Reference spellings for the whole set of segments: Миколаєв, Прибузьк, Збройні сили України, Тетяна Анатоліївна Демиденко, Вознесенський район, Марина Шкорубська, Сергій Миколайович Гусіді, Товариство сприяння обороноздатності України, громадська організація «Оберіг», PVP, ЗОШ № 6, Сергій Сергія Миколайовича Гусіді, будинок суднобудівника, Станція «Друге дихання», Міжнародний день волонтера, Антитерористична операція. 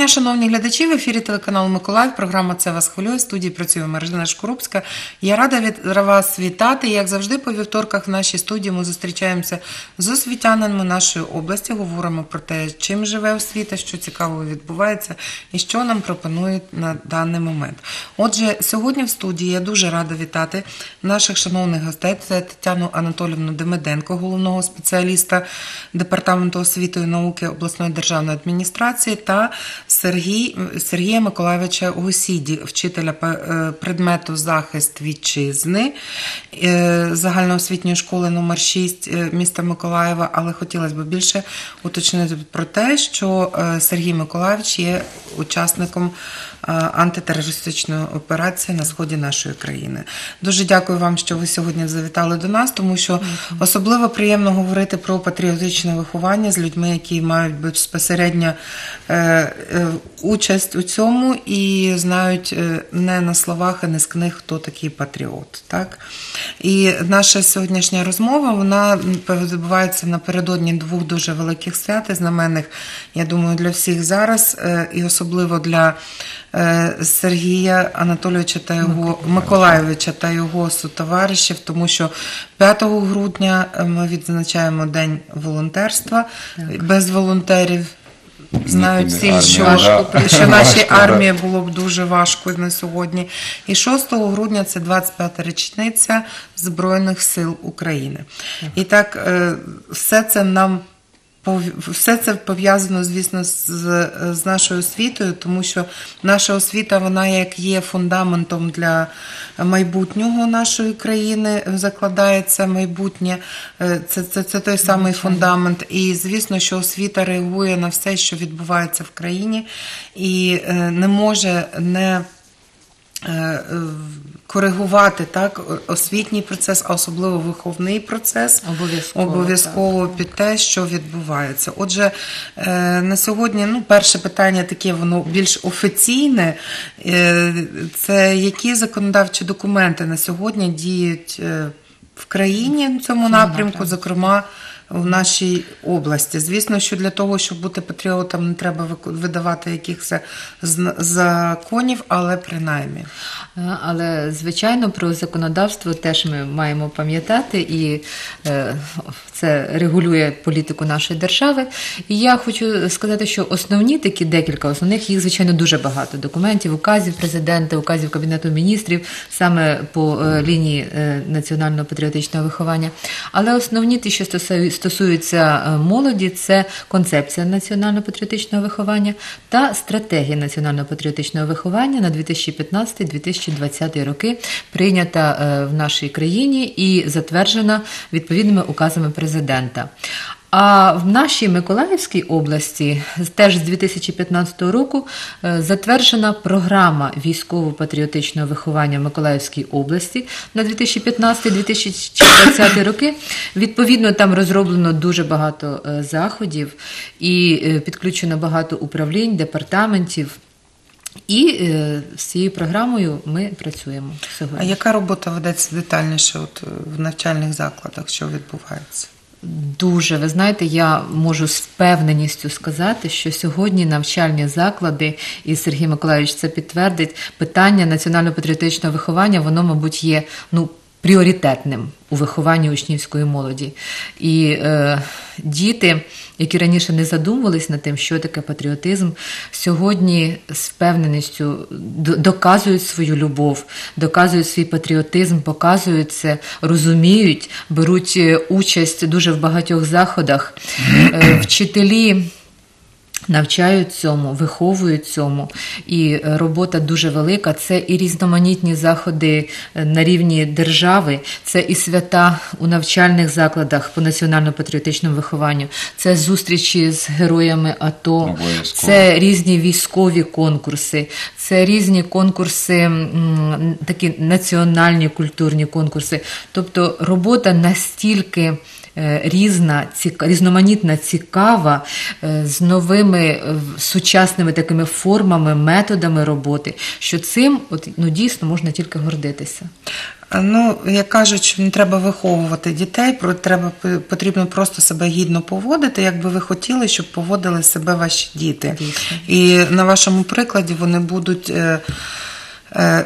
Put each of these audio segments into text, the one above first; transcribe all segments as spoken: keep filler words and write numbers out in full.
дня, шановні глядачі, в ефірі телеканалу «Миколаїв», програма «Це вас хвилює», в студії працює Марина Шкорубська. Я рада від вас вітати. Як завжди, по вівторках в нашій студії ми зустрічаємося з освітянами нашої області, говоримо про те, чим живе освіта, що цікавого відбувається і що нам пропонують на даний момент. Отже, сьогодні в студії я дуже рада вітати наших шановних гостей. Це Тетяну Анатоліївну Демиденко, головного спеціаліста Департаменту освіти і науки обласної державної адміністрації, та Сергій, Сергія Миколайовича Гусіді, вчителя предмету захист вітчизни загальноосвітньої школи номер шість міста Миколаєва. Але хотілося б більше уточнити про те, що Сергій Миколайович є учасником антитерористичної операції на сході нашої країни. Дуже дякую вам, що ви сьогодні завітали до нас, тому що особливо приємно говорити про патріотичне виховання з людьми, які мають безпосередньо участь у цьому і знають не на словах і не з книг, хто такий патріот. Так? І наша сьогоднішня розмова, вона відбувається напередодні двох дуже великих свят, знаменних, я думаю, для всіх зараз, і особливо для Сергія Анатолійовича та його Миколайовича та його сотоваришів, тому що п'ятого грудня ми відзначаємо День волонтерства. Так. Без волонтерів знають всі, що, важко, що нашій армії було б дуже важко на сьогодні. І шостого грудня – це двадцять п'ята річниця Збройних сил України. І так, все це нам Все це пов'язано, звісно, з, з нашою освітою, тому що наша освіта, вона як є фундаментом для майбутнього нашої країни, закладається майбутнє, це, це, це той самий фундамент. І, звісно, що освіта реагує на все, що відбувається в країні, і не може не коригувати, так, освітній процес, а особливо виховний процес, обов'язково, обов'язково так, під те, що відбувається. Отже, на сьогодні, ну, перше питання таке, воно більш офіційне, це які законодавчі документи на сьогодні діють в країні в цьому напрямку, зокрема, в нашій області. Звісно, що для того, щоб бути патріотом, не треба видавати якихось законів, але принаймні. Але, звичайно, про законодавство теж ми маємо пам'ятати, і це регулює політику нашої держави. І я хочу сказати, що основні такі, декілька основних, їх, звичайно, дуже багато документів, указів президента, указів Кабінету міністрів, саме по лінії національно-патріотичного виховання. Але основні ті, що стосуються стосується молоді, це концепція національно-патріотичного виховання та стратегія національно-патріотичного виховання на дві тисячі п'ятнадцятий - дві тисячі двадцятий роки, прийнята в нашій країні і затверджена відповідними указами президента. А в нашій Миколаївській області теж з дві тисячі п'ятнадцятого року затверджена програма військово-патріотичного виховання в Миколаївській області на дві тисячі п'ятнадцятий - дві тисячі двадцятий роки. Відповідно, там розроблено дуже багато заходів і підключено багато управлінь, департаментів. І з цією програмою ми працюємо сьогодні. А яка робота ведеться детальніше от в навчальних закладах, що відбувається? Дуже, ви знаєте, я можу з впевненістю сказати, що сьогодні навчальні заклади, і Сергій Миколайович це підтвердить, питання національно-патріотичного виховання, воно, мабуть, є, ну, пріоритетним у вихованні учнівської молоді. І е, діти, які раніше не задумувались над тим, що таке патріотизм, сьогодні з впевненістю доказують свою любов, доказують свій патріотизм, показують це, розуміють, беруть участь дуже в багатьох заходах. Е, вчителі навчають цьому, виховують цьому, і робота дуже велика. Це і різноманітні заходи на рівні держави, це і свята у навчальних закладах по національно-патріотичному вихованню, це зустрічі з героями АТО, це різні військові конкурси, це різні конкурси, такі національні культурні конкурси. Тобто робота настільки різна, різноманітна, цікава, з новими сучасними такими формами, методами роботи, що цим от, ну, дійсно можна тільки гордитися. Ну, як кажуть, що не треба виховувати дітей, треба, потрібно просто себе гідно поводити, як би ви хотіли, щоб поводили себе ваші діти. Дійсно. І на вашому прикладі вони будуть е, е,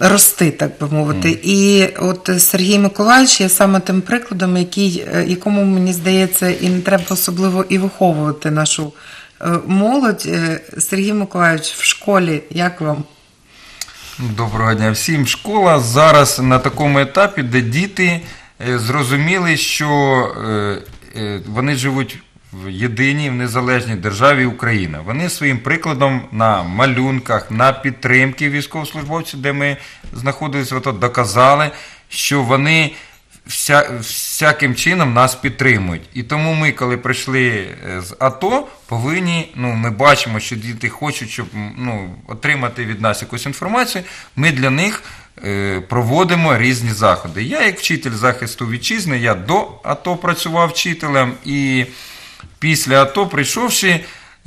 рости, так би мовити. Mm. І от Сергій Миколайович є саме тим прикладом, який, якому, мені здається, і не треба особливо і виховувати нашу молодь. Сергій Миколайович, в школі як вам? Доброго дня всім. Школа зараз на такому етапі, де діти зрозуміли, що вони живуть в єдиній, в незалежній державі Україна. Вони своїм прикладом на малюнках, на підтримки військовослужбовців, де ми знаходилися, доказали, що вони вся, всяким чином нас підтримують. І тому ми, коли прийшли з АТО, повинні, ну, ми бачимо, що діти хочуть, щоб, ну, отримати від нас якусь інформацію, ми для них е, проводимо різні заходи. Я як вчитель захисту вітчизни, я до АТО працював вчителем, і після АТО, прийшовши,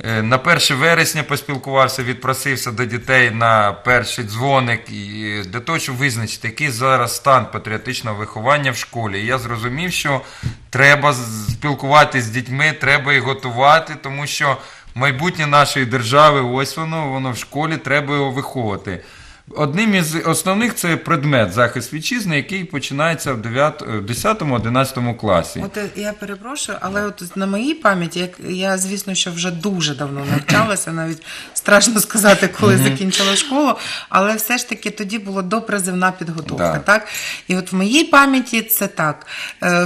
е, на перше вересня поспілкувався, відпросився до дітей на перший дзвоник, і, для того, щоб визначити, який зараз стан патріотичного виховання в школі. І я зрозумів, що треба спілкуватися з дітьми, треба їх готувати, тому що майбутнє нашої держави, ось воно, воно в школі, треба його виховувати. Одним із основних – це предмет «Захист вітчизни», який починається в десятому-одинадцятому класі. От я перепрошую, але от на моїй пам'яті, я, звісно, що вже дуже давно навчалася, навіть страшно сказати, коли закінчила школу, але все ж таки тоді була допризивна підготовка, да. Так? І от в моїй пам'яті це так.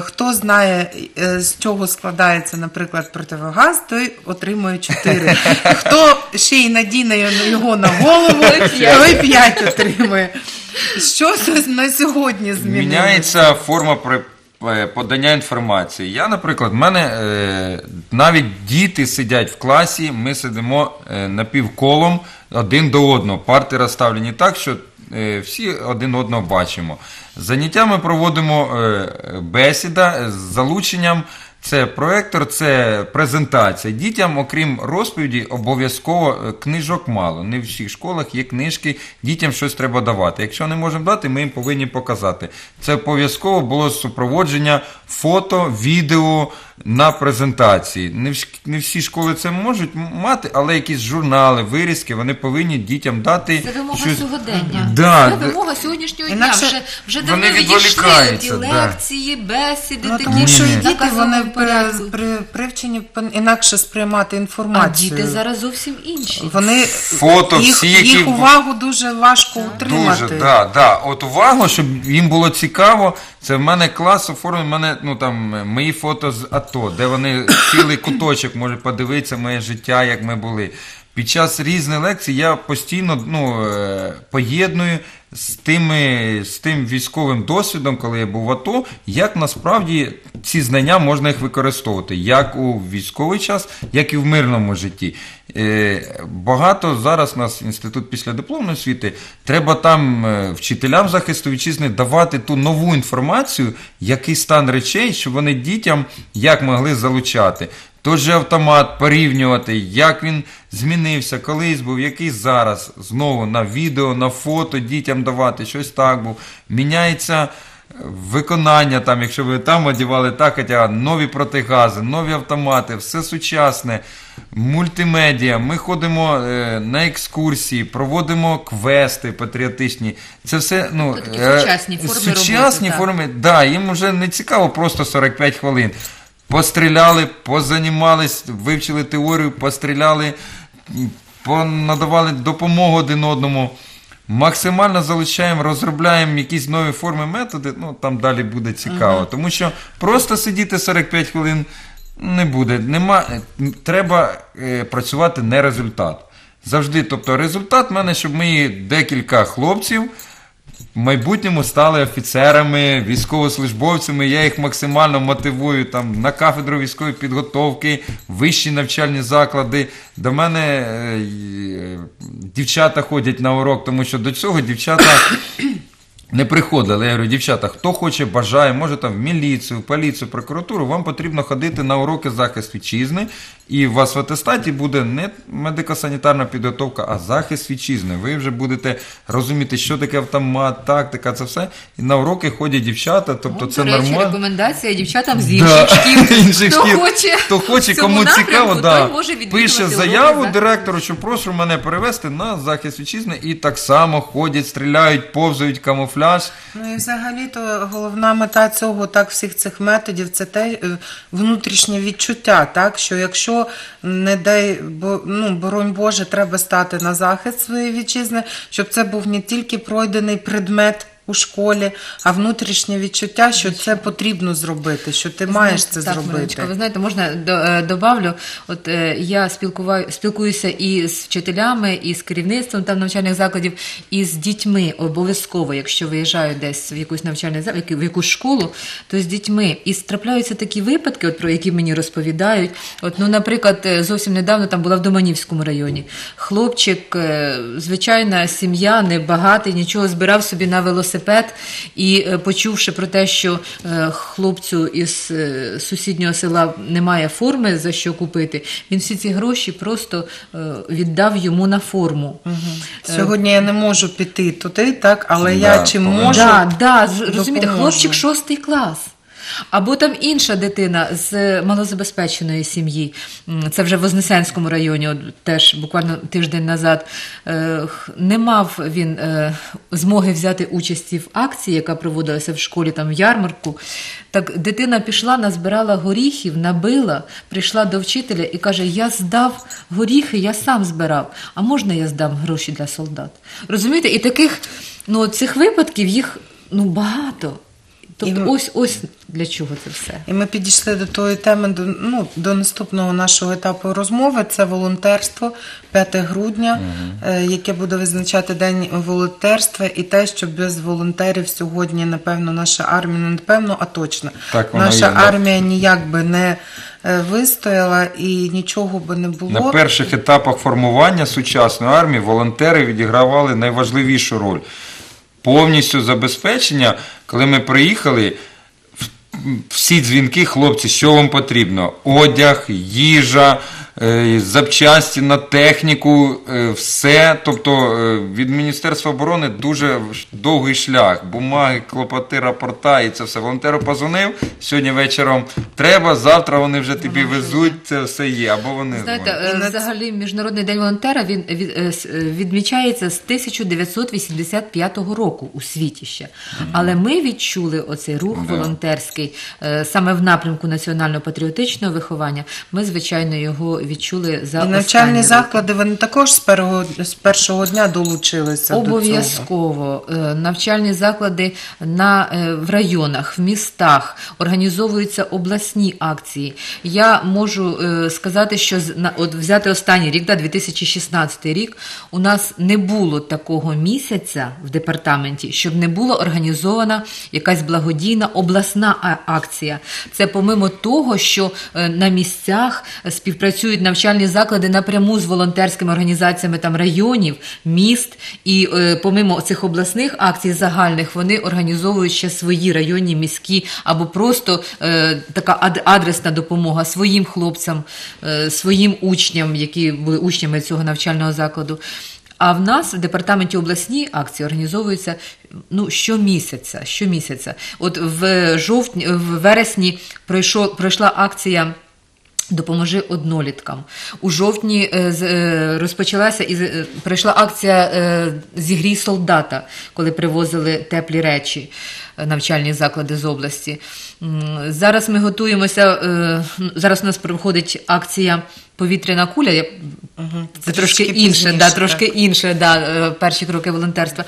Хто знає, з чого складається, наприклад, противогаз, той отримує чотири. Хто ще й надіне його на голову, той п'ять. Отримує. Що на сьогодні змінилося? Міняється форма подання інформації. Я, наприклад, в мене навіть діти сидять в класі, ми сидимо напівколом один до одного. Парти розставлені так, що всі один одного бачимо. Заняття ми проводимо бесіда з залученням. Це проектор, це презентація. Дітям, окрім розповіді, обов'язково книжок мало. Не в всіх школах є книжки, дітям щось треба давати. Якщо не можемо дати, ми їм повинні показати. Це обов'язково було супроводження фото, відео на презентації. Не всі школи це можуть мати, але якісь журнали, вирізки, вони повинні дітям дати. Це вимога щось... сьогодення. Да. Це вимога сьогоднішнього дня. Інакше... Вже, вже давно відійшли ті лекції, да. Бесіди, ну, такі, що діти, вони привчені інакше сприймати інформацію. А діти зараз зовсім інші. Вони... Фото, їх, всі, які... їх увагу дуже важко утримати. Дуже, да, да. От увагу, щоб їм було цікаво. Це в мене клас оформив, в мене, ну, там, мої фото з АТО, де вони цілий куточок можуть подивитися моє життя, як ми були. Під час різних лекцій я постійно, ну, поєдную з, тими, з тим військовим досвідом, коли я був в АТО, як насправді ці знання можна їх використовувати, як у військовий час, як і в мирному житті. Багато зараз у нас інститут післядипломної освіти, треба там вчителям захисту вітчизни давати ту нову інформацію, який стан речей, щоб вони дітям як могли залучати. Той же автомат порівнювати, як він змінився, колись був, який зараз. Знову на відео, на фото дітям давати, щось так був. Міняється виконання, там, якщо ви там одягали, так, хоча нові протигази, нові автомати, все сучасне, мультимедіа. Ми ходимо е, на екскурсії, проводимо квести патріотичні. Це все, ну, це такі сучасні форми, сучасні роботи, форми, так. Да, їм вже не цікаво просто сорок п'ять хвилин. Постріляли, позанімались, вивчили теорію, постріляли, понадавали допомогу один одному. Максимально залучаємо, розробляємо якісь нові форми, методи, ну, там далі буде цікаво. Uh-huh. Тому що просто сидіти сорок п'ять хвилин не буде. Нема, треба е, працювати на результат. Завжди, тобто результат в мене, щоб ми декілька хлопців в майбутньому стали офіцерами, військовослужбовцями. Я їх максимально мотивую там, на кафедру військової підготовки, вищі навчальні заклади. До мене е, е, дівчата ходять на урок, тому що до цього дівчата не приходили. Я говорю, дівчата, хто хоче, бажає, може там в міліцію, в поліцію, в прокуратуру, вам потрібно ходити на уроки захист вітчизни, і у вас в атестаті буде не медико-санітарна підготовка, а захист вітчизни. Ви вже будете розуміти, що таке автомат, тактика, це все. І на уроки ходять дівчата, тобто це нормально. Рекомендація дівчатам з інших шкіл. Хто хоче, хто хоче, кому цікаво, пише заяву директору, що прошу мене перевести на захист вітчизни, і так само ходять, стріляють, повзають, камуфляж. Ну і взагалі-то головна мета цього, так, всіх цих методів, це те внутрішнє відчуття, так, що якщо, не дай, ну, боронь Боже, треба стати на захист своєї вітчизни, щоб це був не тільки пройдений предмет у школі, а внутрішнє відчуття, що це потрібно зробити, що ти маєш це зробити. Мариночка, ви знаєте, можна добавлю, от я спілкуюся і з вчителями, і з керівництвом там навчальних закладів, і з дітьми обов'язково, якщо виїжджаю десь в якусь навчальну заклад, в якусь школу, то з дітьми. І трапляються такі випадки, от про які мені розповідають. От, ну, наприклад, зовсім недавно там була в Доманівському районі. Хлопчик, звичайна сім'я, небагатий, нічого, збирав собі на велосипед. І почувши про те, що хлопцю із сусіднього села немає форми, за що купити, він всі ці гроші просто віддав йому на форму. Угу. Сьогодні я не можу піти туди, так, але да, я чим можу, да, да, розумієте, хлопчик шостий клас. Або там інша дитина з малозабезпеченої сім'ї, це вже в Вознесенському районі, теж буквально тиждень назад, не мав він змоги взяти участі в акції, яка проводилася в школі, там в ярмарку. Так дитина пішла, назбирала горіхів, набила, прийшла до вчителя і каже, я здав горіхи, я сам збирав, а можна я здам гроші для солдат? Розумієте, і таких, ну, цих випадків їх, ну, багато. Тобто ось, ось для чого це все. І ми підійшли до тої теми, до, ну, до наступного нашого етапу розмови. Це волонтерство, п'яте грудня, mm-hmm. яке буде визначати День волонтерства. І те, що без волонтерів сьогодні, напевно, наша армія, не напевно, а точно. Так, наша є, армія да. ніяк би не вистояла і нічого би не було. На перших етапах формування сучасної армії волонтери відігравали найважливішу роль. Повністю забезпечення, коли ми приїхали, всі дзвінки, хлопці, що вам потрібно? Одяг, їжа, запчасті на техніку, все. Тобто від Міністерства оборони дуже довгий шлях, бумаги, клопоти, рапорта і це все. Волонтеру позвонив, сьогодні вечором треба, завтра вони вже тобі везуть, це все є. Або вони... Знаєте, взагалі Міжнародний день волонтера, він відмічається з тисяча дев'ятсот вісімдесят п'ятого року у світі ще. Але ми відчули оцей рух да. волонтерський саме в напрямку національно-патріотичного виховання. Ми, звичайно, його відчули за останні навчальні заклади, вони також з першого, з першого дня долучилися до цього? Обов'язково. Навчальні заклади на, в районах, в містах, організовуються обласні акції. Я можу сказати, що от взяти останній рік, да, дві тисячі шістнадцятий рік, у нас не було такого місяця в департаменті, щоб не була організована якась благодійна обласна акція. Це помимо того, що на місцях співпрацюють навчальні заклади напряму з волонтерськими організаціями там районів, міст, і е, помимо цих обласних акцій загальних, вони організовують ще свої районні, міські, або просто е, така адресна допомога своїм хлопцям, е, своїм учням, які були учнями цього навчального закладу. А в нас в департаменті обласні акції організовуються, ну, щомісяця, щомісяця. От в жовтні, в вересні пройшов, пройшла акція «Допоможи одноліткам». У жовтні розпочалася і прийшла акція «Зігрій солдата», коли привозили теплі речі навчальні заклади з області. Зараз ми готуємося, зараз у нас проходить акція «Повітряна куля», я... Угу. Це трошки інше, да, трошки інше, да, перші кроки волонтерства.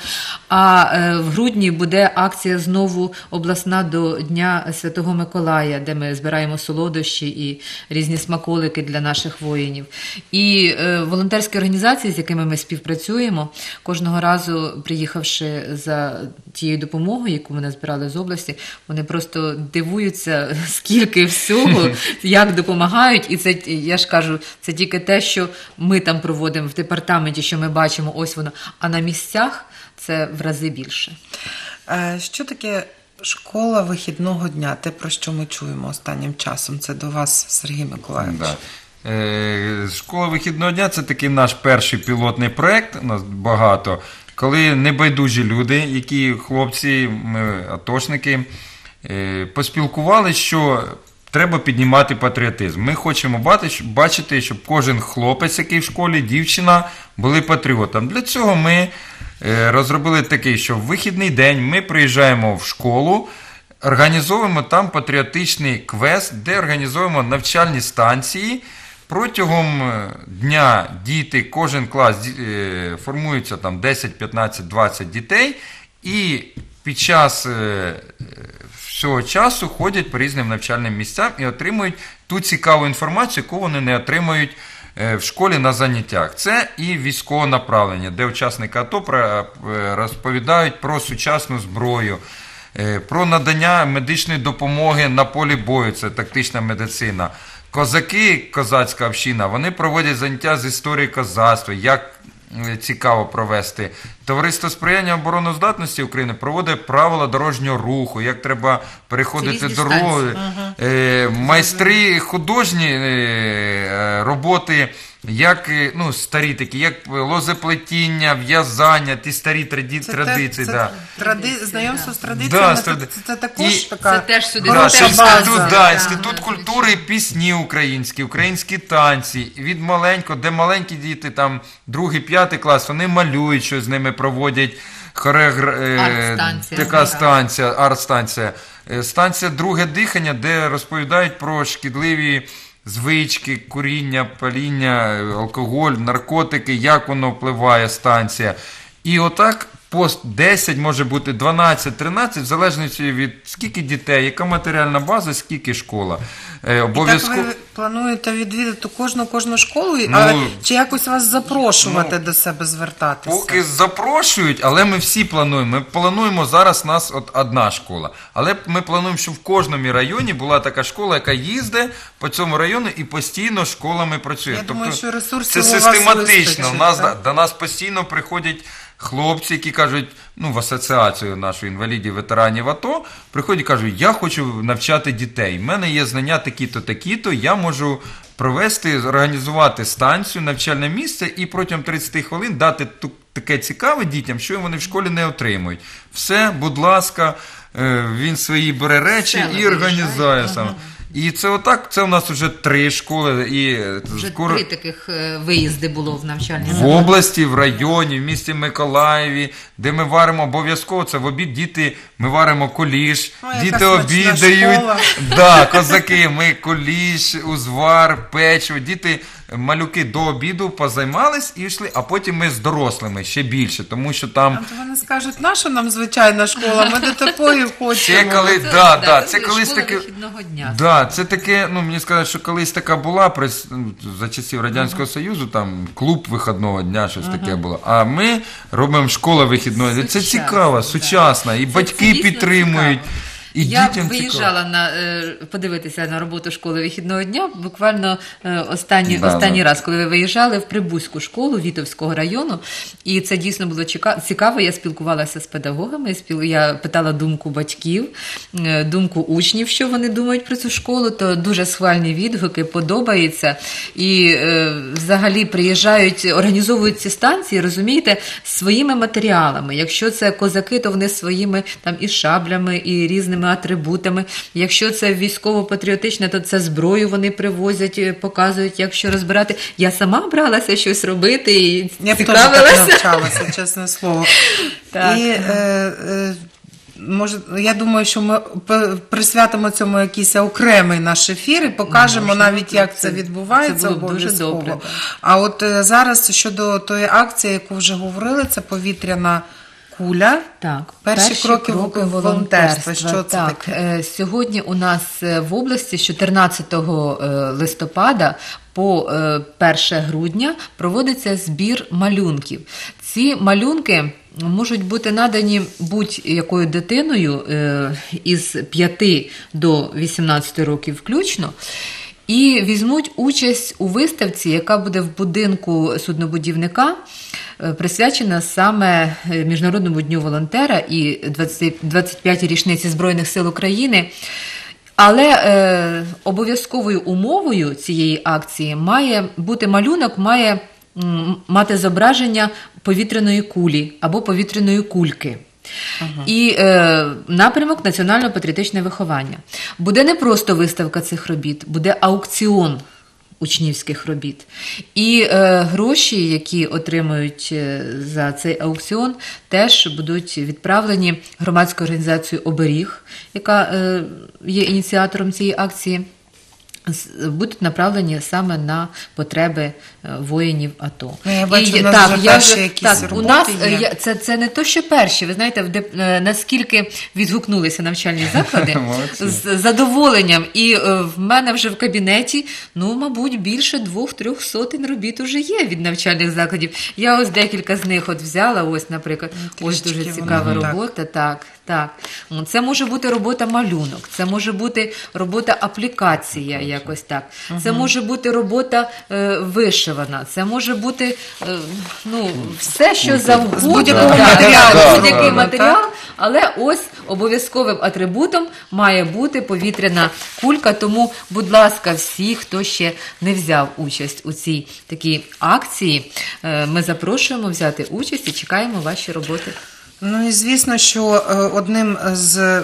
А в грудні буде акція знову обласна до Дня Святого Миколая, де ми збираємо солодощі і різні смаколики для наших воїнів. І волонтерські організації, з якими ми співпрацюємо, кожного разу, приїхавши за тією допомогою, яку ми назбирали з області, вони просто дивуються, скільки всього, як допомагають. І це, я ж кажу, це тільки те, що ми там проводимо в департаменті, що ми бачимо, ось воно, а на місцях це в рази більше. Що таке школа вихідного дня? Те, про що ми чуємо останнім часом. Це до вас, Сергій Миколайович. Да. Школа вихідного дня – це такий наш перший пілотний проєкт, у нас багато, коли небайдужі люди, які хлопці, атошники, поспілкувалися, що треба піднімати патріотизм. Ми хочемо бачити, щоб кожен хлопець, який в школі, дівчина, були патріотом. Для цього ми розробили такий, що в вихідний день ми приїжджаємо в школу, організовуємо там патріотичний квест, де організовуємо навчальні станції. Протягом дня діти, кожен клас формується там десять, п'ятнадцять, двадцять дітей, і під час всього часу ходять по різним навчальним місцям і отримують ту цікаву інформацію, яку вони не отримують в школі на заняттях. Це і військове направлення, де учасники АТО розповідають про сучасну зброю, про надання медичної допомоги на полі бою, це тактична медицина. Козаки, козацька община, вони проводять заняття з історії козацтва, як цікаво провести. Товариство сприяння обороноздатності України проводить правила дорожнього руху, як треба переходити дорогу. Ага. Майстри художні роботи, як, ну, старі такі, як лозоплетіння, в'язання, ті старі тради, це традиції. Це, да. тради, знайомство з традиціями, да, це, це, це також і, така це теж сюди, да, це інститут, да, да, інститут культури і пісні українські, українські танці. Від маленького, де маленькі діти, там, другий, п'ятий клас, вони малюють, що з ними проводять хореограф... така станція, арт-станція. Станція «Друге дихання», де розповідають про шкідливі звички, куріння, паління, алкоголь, наркотики, як воно впливає станція. І отак пост десять, може бути дванадцять, тринадцять, в залежності від скільки дітей, яка матеріальна база, скільки школа. Обов'язково... І так ви плануєте відвідати кожну, кожну школу? Ну, а, чи якось вас запрошувати, ну, до себе звертатися? Поки запрошують, але ми всі плануємо. Ми плануємо, зараз у нас от одна школа. Але ми плануємо, щоб в кожному районі була така школа, яка їздить по цьому району і постійно школами працює. Я тобто, думаю, що ресурсів це у вас систематично. У нас, до нас постійно приходять хлопці, які кажуть, ну, в асоціацію нашу інвалідів, ветеранів АТО, приходять і кажуть, я хочу навчати дітей, в мене є знання такі-то, такі-то, я можу провести, організувати станцію, навчальне місце і протягом тридцять хвилин дати таке цікаве дітям, що вони в школі не отримують. Все, будь ласка, він свої бере речі все і організує сам. І це отак, це у нас вже три школи. І вже скоро... три таких виїзди було в навчальні заклади. В області, в районі, в місті Миколаєві, де ми варимо обов'язково, це в обід діти, ми варимо куліш, ой, діти обідають, да, козаки, ми куліш, узвар, печиво, діти, малюки до обіду позаймались і йшли, а потім ми з дорослими ще більше, тому що там... А то вони скажуть, наша нам звичайна школа, ми до такої хочемо. Це, коли, це, да, да, це, це колись таке... вихідного дня. Да, це таке, ну, мені сказали, що колись така була, при, за часів Радянського uh-huh. Союзу, там клуб вихідного дня, щось uh-huh. таке було. А ми робимо школу вихідного дня. Це цікаво, да. сучасно, і це батьки підтримують. Цікаво. І я виїжджала на, подивитися на роботу школи вихідного дня буквально останній, да, останній да. раз, коли ви виїжджали в Прибузьку школу Витовського району. І це дійсно було цікаво. Я спілкувалася з педагогами, я питала думку батьків, думку учнів, що вони думають про цю школу. То дуже схвальні відгуки, подобається. І взагалі приїжджають, організовують ці станції, розумієте, своїми матеріалами. Якщо це козаки, то вони своїми там і шаблями, і різними атрибутами. Якщо це військово-патріотичне, то це зброю вони привозять, показують, як що розбирати. Я сама бралася щось робити і я цікавилася. Я навчалася, чесне слово. Так. І, е, е, може, я думаю, що ми присвятимо цьому якийсь окремий наш ефір і покажемо Можна, навіть, як це, це відбувається це обов'язково. Добре, да. А от е, зараз щодо тої акції, яку вже говорили, це повітряна куля. Так, перші, перші кроки, кроки волонтерства. Що це так, таке? Сьогодні у нас в області з чотирнадцятого листопада по перше грудня проводиться збір малюнків. Ці малюнки можуть бути надані будь-якою дитиною із п'яти до вісімнадцяти років включно. І і візьмуть участь у виставці, яка буде в будинку суднобудівника, присвячена саме Міжнародному дню волонтера і двадцять п'ятій річниці Збройних сил України. Але е, обов'язковою умовою цієї акції має бути малюнок, має м, мати зображення повітряної кулі або повітряної кульки. Ага. І е, напрямок національно-патріотичне виховання. Буде не просто виставка цих робіт, буде аукціон учнівських робіт. І е, гроші, які отримують за цей аукціон, теж будуть відправлені громадською організацією «Оберіг», яка е, є ініціатором цієї акції, будуть направлені саме на потреби воїнів АТО. Ну, я бачу, і, у нас так, вже я перші вже, якісь так, роботи у нас, є. Це, це не то, що перші. Ви знаєте, де, наскільки відгукнулися навчальні заклади з задоволенням. І в мене вже в кабінеті, ну, мабуть, більше двох-трьох сотень робіт уже є від навчальних закладів. Я ось декілька з них от взяла, ось, наприклад, трішечки, ось дуже цікава воно, робота. Так. Так. Так. Це може бути робота-малюнок, це може бути робота-аплікація, якось так. Угу. Це може бути робота е, вишивана, це може бути е, ну, все, що завгодно. З будь-якого да, матеріалу. Да, будь-який да, матеріал, да. Але ось обов'язковим атрибутом має бути повітряна кулька. Тому, будь ласка, всі, хто ще не взяв участь у цій такій акції, е, ми запрошуємо взяти участь і чекаємо ваші роботи. Ну і звісно, що одним з,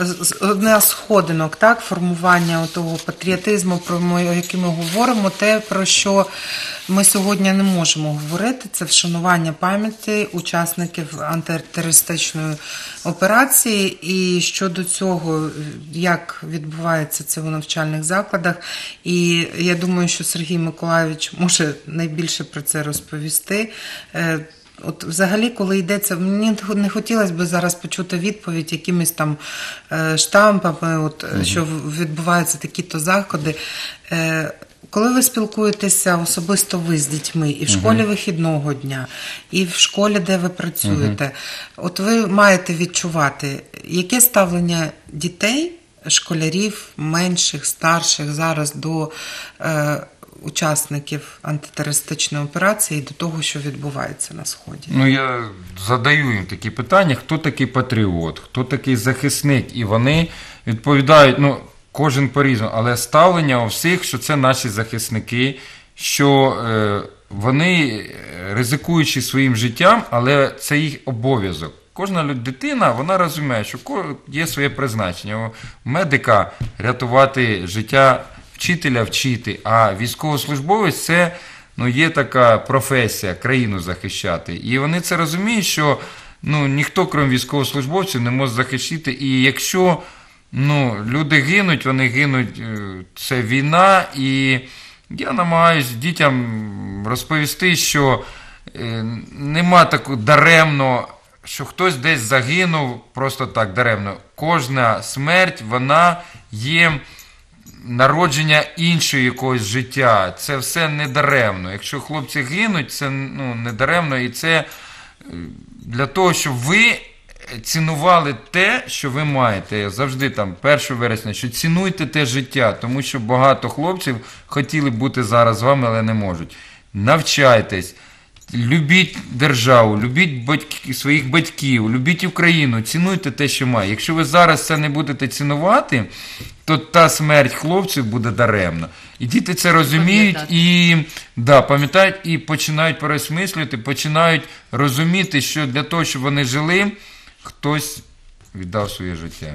з одна з ходинок, так, формування того патріотизму, про який ми говоримо, те, про що ми сьогодні не можемо говорити, це вшанування пам'яті учасників антитерористичної операції. І щодо цього, як відбувається це в навчальних закладах. І я думаю, що Сергій Миколайович може найбільше про це розповісти. От взагалі, коли йдеться, мені не хотілося б зараз почути відповідь якимись там штампами, от, mm-hmm. що відбуваються такі-то заходи. Коли ви спілкуєтеся особисто ви з дітьми і в школі mm-hmm. вихідного дня, і в школі, де ви працюєте, mm-hmm. от ви маєте відчувати, яке ставлення дітей, школярів, менших, старших зараз до учасників антитерористичної операції до того, що відбувається на Сході. Ну, я задаю їм такі питання, хто такий патріот, хто такий захисник, і вони відповідають, ну, кожен по-різному, але ставлення у всіх, що це наші захисники, що е, вони, ризикуючи своїм життям, але це їх обов'язок. Кожна дитина, вона розуміє, що є своє призначення. У медика рятувати життя вчителя вчити, а військовослужбовець – це, ну, є така професія, країну захищати. І вони це розуміють, що, ну, ніхто, крім військовослужбовців, не може захищити. І якщо, ну, люди гинуть, вони гинуть, це війна. І я намагаюся дітям розповісти, що нема такого даремно, що хтось десь загинув, просто так даремно. Кожна смерть, вона є народження іншого якогось життя. Це все недаремно. Якщо хлопці гинуть, це, ну, недаремно. І це для того, щоб ви цінували те, що ви маєте. Я завжди там перше вересня, що цінуйте те життя, тому що багато хлопців хотіли бути зараз з вами, але не можуть. Навчайтесь, любіть державу, любіть батьків, своїх батьків, любіть Україну, цінуйте те, що має. Якщо ви зараз це не будете цінувати, то та смерть хлопців буде даремна. І діти це розуміють, і да, пам'ятають, і починають переосмислювати, починають розуміти, що для того, щоб вони жили, хтось віддав своє життя.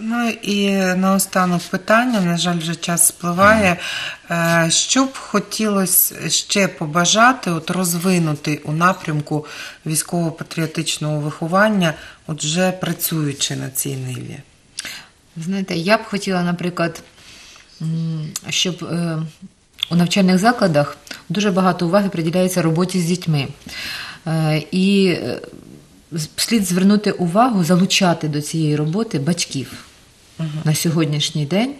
Ну і наостанок питання, на жаль, вже час спливає. Ага. Що б хотілося ще побажати, от розвинути у напрямку військово-патріотичного виховання, от вже працюючи на цій ниві? Знаєте, я б хотіла, наприклад, щоб у навчальних закладах дуже багато уваги приділяється роботі з дітьми. І слід звернути увагу, залучати до цієї роботи батьків. на сьогоднішній день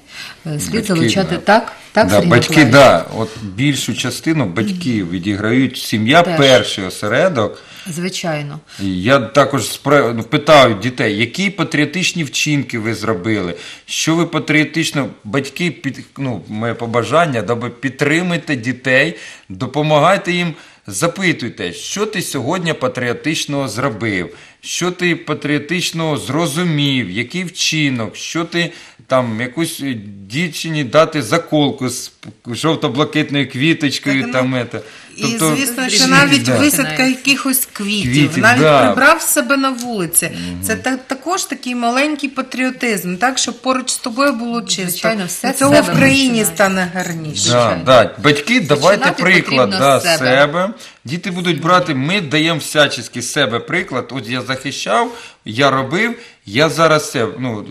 слід батьки, залучати да. так, так да, батьки, да, от більшу частину батьків відіграють сім'я, Теж. перший осередок. Звичайно. Я також спра... питаю дітей, які патріотичні вчинки ви зробили, що ви патріотично, батьки, під... ну, моє побажання, даби підтримайте дітей, допомагайте їм, запитуйте, що ти сьогодні патріотичного зробив, що ти патріотичного зрозумів, який вчинок, що ти там якусь дівчині дати заколку з жовто-блакитною квіточкою. Так, там, ну, і, тобто, звісно, що навіть да. висадка якихось квітів, квітів навіть да. прибрав себе на вулиці. Угу. Це так, також такий маленький патріотизм, так, щоб поруч з тобою було чисто. Звичайно, все цього в країні стане гарніше. Да, да. Батьки, давайте Зачинати приклад да, з себе. себе. Діти будуть брати, ми даємо всячески з себе приклад. От я захищав, я робив, я зараз це... Ну,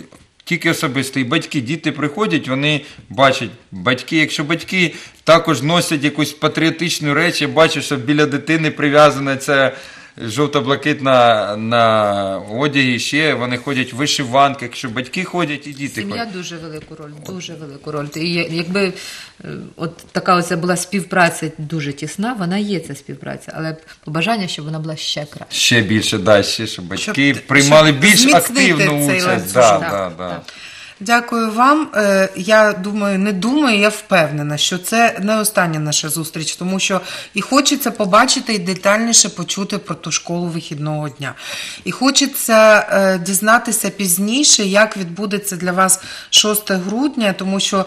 тільки особисті батьки, діти приходять, вони бачать батьки. Якщо батьки також носять якусь патріотичну речі, бачу, що біля дитини прив'язана ця жовто-блакитна на одягі, ще вони ходять в вишиванки. Якщо батьки ходять, і діти сім'я ходять. Дуже велику роль, дуже велику роль. І якби от така оця була співпраця дуже тісна, вона є ця співпраця, але побажання, щоб вона була ще краще. Ще більше, да, ще, щоб батьки щоб, приймали щоб більш активну участь. Да, так, да, да. Так. Дякую вам. Я думаю, не думаю, я впевнена, що це не остання наша зустріч, тому що і хочеться побачити і детальніше почути про ту школу вихідного дня. І хочеться дізнатися пізніше, як відбудеться для вас шостого грудня, тому що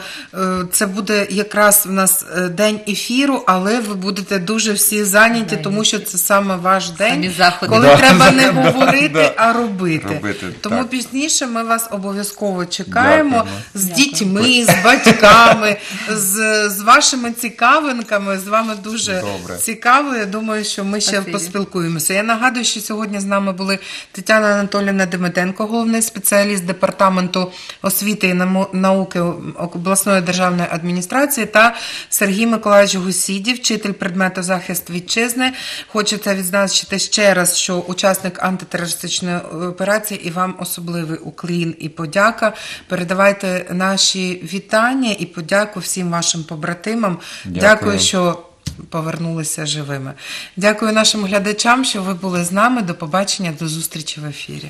це буде якраз в нас день ефіру, але ви будете дуже всі зайняті, тому що це саме ваш день, коли да, треба да, не да, говорити, да, а робити. робити тому так. пізніше ми вас обов'язково чекаємо. Дякуємо. З дітьми, Дякую. з батьками, з, з вашими цікавинками, з вами дуже Добре. цікаво. Я думаю, що ми ще Спасибо. поспілкуємося. Я нагадую, що сьогодні з нами були Тетяна Анатоліївна Демиденко, головний спеціаліст Департаменту освіти і науки обласної державної адміністрації, та Сергій Миколайович Гусіді, вчитель предмету захист вітчизни. Хочеться відзначити ще раз, що учасник антитерористичної операції, і вам особливий уклін і подяка. Передавайте наші вітання і подяку всім вашим побратимам. Дякую. Дякую, що повернулися живими. Дякую нашим глядачам, що ви були з нами. До побачення, до зустрічі в ефірі.